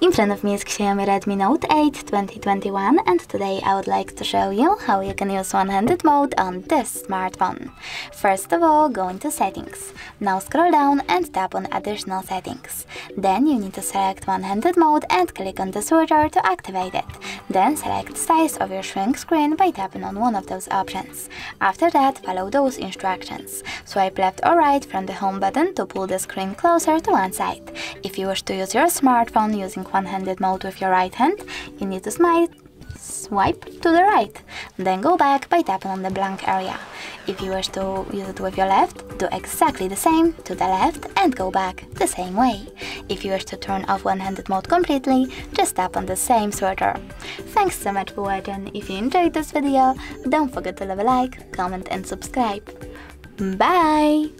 In front of me is Xiaomi Redmi Note 8 2021 and today I would like to show you how you can use one-handed mode on this smartphone. First of all, go into settings. Now scroll down and tap on additional settings. Then you need to select one-handed mode and click on the switcher to activate it. Then select size of your shrink screen by tapping on one of those options. After that, follow those instructions. Swipe left or right from the home button to pull the screen closer to one side. If you wish to use your smartphone using one-handed mode with your right hand, you need to swipe to the right, then go back by tapping on the blank area. If you wish to use it with your left, do exactly the same to the left and go back the same way. If you wish to turn off one-handed mode completely, just tap on the same switcher. Thanks so much for watching. If you enjoyed this video, don't forget to leave a like, comment and subscribe. Bye!